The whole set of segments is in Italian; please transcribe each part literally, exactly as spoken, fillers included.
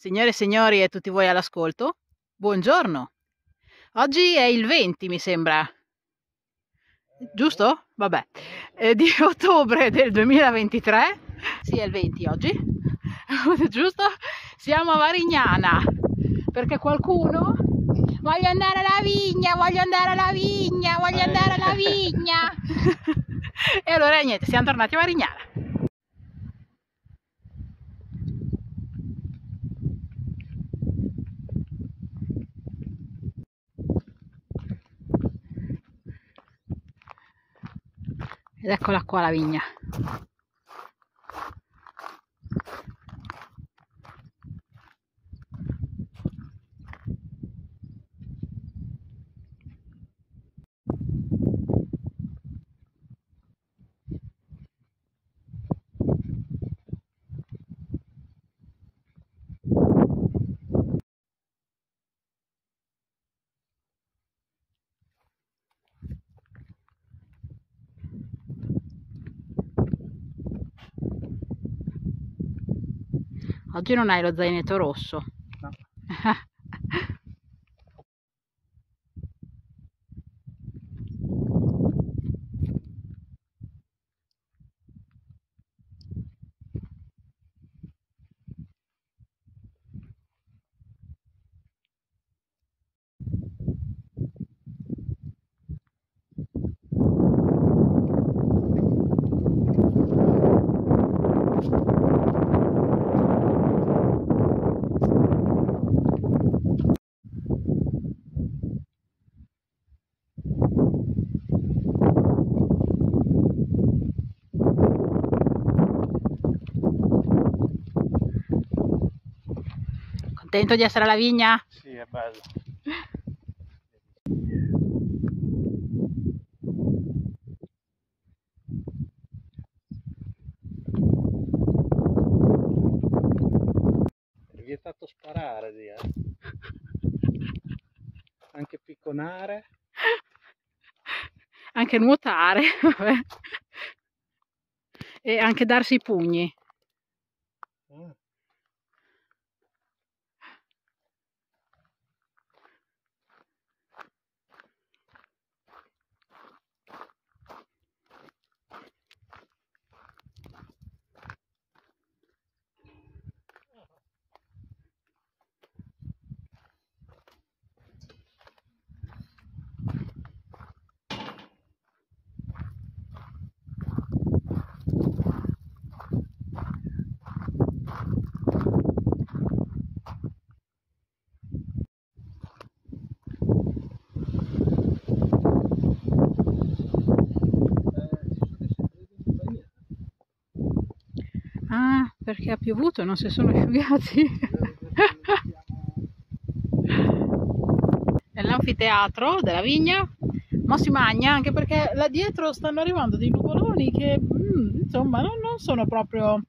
Signore e signori e tutti voi all'ascolto, buongiorno! Oggi è il venti, mi sembra, giusto? Vabbè, eh, di ottobre del duemilaventitré, sì è il venti oggi, giusto? Siamo a Varignana, perché qualcuno... Voglio andare alla vigna, voglio andare alla vigna, voglio andare alla vigna! E allora niente, siamo tornati a Varignana. Ed eccola qua la vigna. Oggi non hai lo zainetto rosso. No. Contento di essere alla vigna? Sì, è bello. Vi è fatto sparare lì, eh? Anche picconare. Anche nuotare. Vabbè. E anche darsi i pugni. Oh. Ah, perché ha piovuto e non si sono asciugati. Nell'anfiteatro della vigna, ma si mangia anche perché là dietro stanno arrivando dei nuvoloni che mm, insomma non, non sono proprio...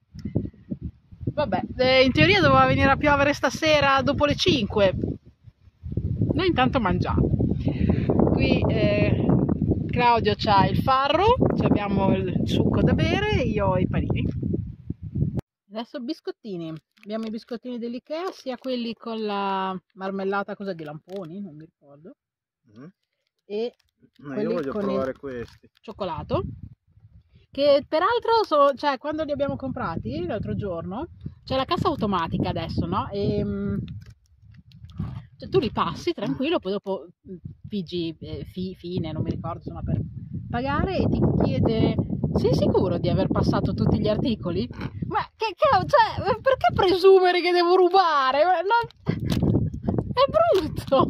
Vabbè, eh, in teoria doveva venire a piovere stasera dopo le cinque. Noi intanto mangiamo. Qui eh, Claudio c'ha il farro, abbiamo il succo da bere, io ho i panini. Adesso biscottini, abbiamo i biscottini dell'Ikea, sia quelli con la marmellata, cosa di lamponi, non mi ricordo, mm. e no, quelli io voglio con provare il questi. Cioccolato, che peraltro, so, cioè, quando li abbiamo comprati l'altro giorno, c'è la cassa automatica adesso, no? E, cioè, tu li passi tranquillo, poi dopo pigi eh, fi, fine, non mi ricordo, insomma, per pagare e ti chiede... Sei sicuro di aver passato tutti gli articoli? Ma che, che cioè, perché presumere che devo rubare? No, è brutto!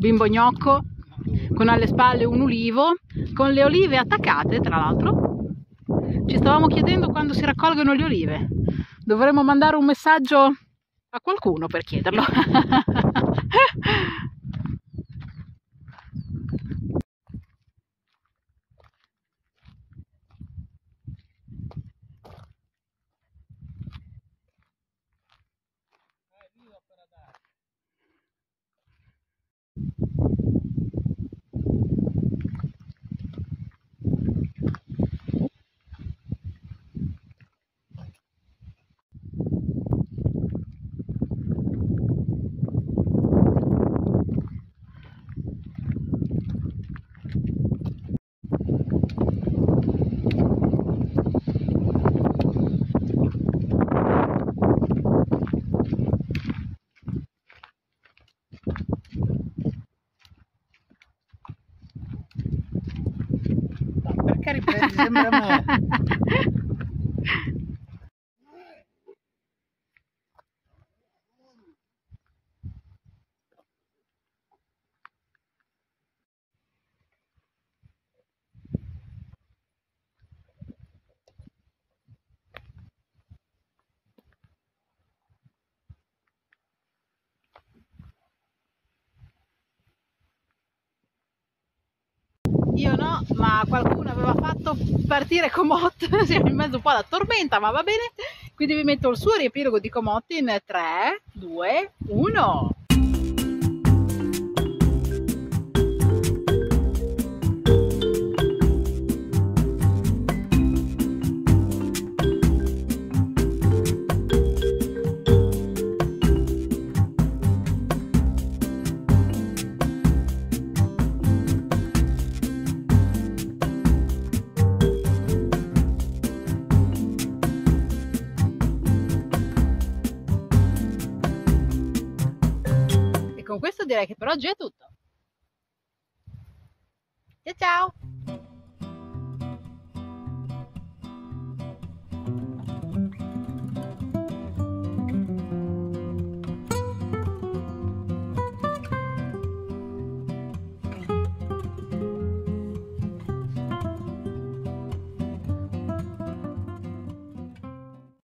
bimbo gnocco con alle spalle un ulivo, con le olive attaccate, tra l'altro. Ci stavamo chiedendo quando si raccolgono le olive. Dovremmo mandare un messaggio a qualcuno per chiederlo. Sembra io no, ma qualcuno aveva fatto partire Komoot, siamo in mezzo un po' alla tormenta, ma va bene, quindi vi metto il suo riepilogo di Komoot in tre, due, uno. Con questo direi che per oggi è tutto. Ciao ciao!